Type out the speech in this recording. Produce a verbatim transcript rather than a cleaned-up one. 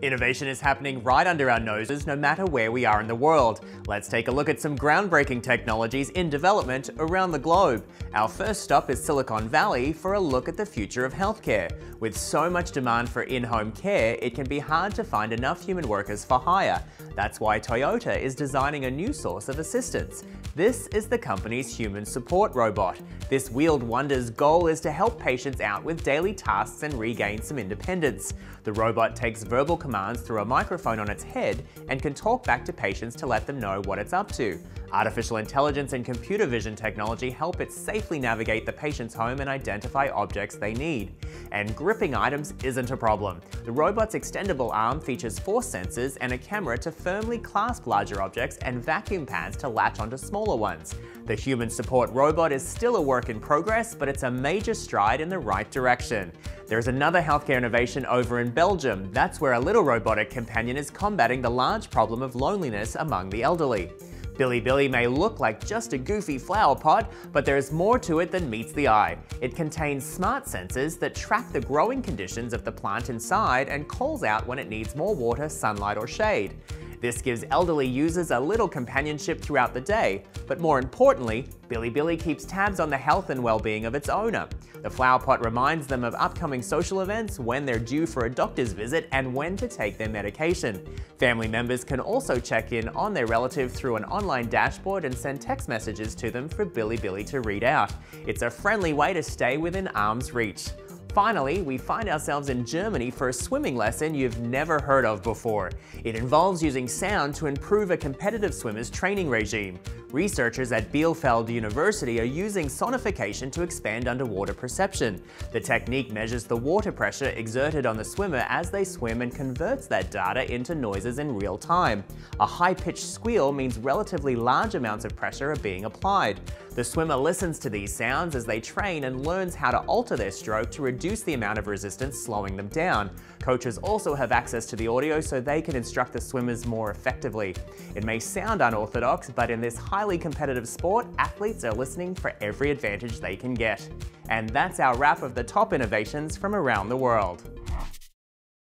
Innovation is happening right under our noses no matter where we are in the world. Let's take a look at some groundbreaking technologies in development around the globe. Our first stop is Silicon Valley for a look at the future of healthcare. With so much demand for in-home care, it can be hard to find enough human workers for hire. That's why Toyota is designing a new source of assistance. This is the company's human support robot. This wheeled wonder's goal is to help patients out with daily tasks and regain some independence. The robot takes verbal commands through a microphone on its head and can talk back to patients to let them know what it's up to. Artificial intelligence and computer vision technology help it safely navigate the patient's home and identify objects they need. And gripping items isn't a problem. The robot's extendable arm features four sensors and a camera to firmly clasp larger objects and vacuum pads to latch onto smaller ones. The human support robot is still a work in progress, but it's a major stride in the right direction. There is another healthcare innovation over in Belgium. That's where a little robotic companion is combating the large problem of loneliness among the elderly. Billy Billy may look like just a goofy flower pot, but there is more to it than meets the eye. It contains smart sensors that track the growing conditions of the plant inside and calls out when it needs more water, sunlight, or shade. This gives elderly users a little companionship throughout the day, but more importantly, Billy Billy keeps tabs on the health and well-being of its owner. The flower pot reminds them of upcoming social events, when they're due for a doctor's visit, and when to take their medication. Family members can also check in on their relative through an online dashboard and send text messages to them for Billy Billy to read out. It's a friendly way to stay within arm's reach. Finally, we find ourselves in Germany for a swimming lesson you've never heard of before. It involves using sound to improve a competitive swimmer's training regime. Researchers at Bielefeld University are using sonification to expand underwater perception. The technique measures the water pressure exerted on the swimmer as they swim and converts that data into noises in real time. A high-pitched squeal means relatively large amounts of pressure are being applied. The swimmer listens to these sounds as they train and learns how to alter their stroke to reduce the amount of resistance slowing them down. Coaches also have access to the audio so they can instruct the swimmers more effectively. It may sound unorthodox, but in this high highly competitive sport, athletes are listening for every advantage they can get. And that's our wrap of the top innovations from around the world.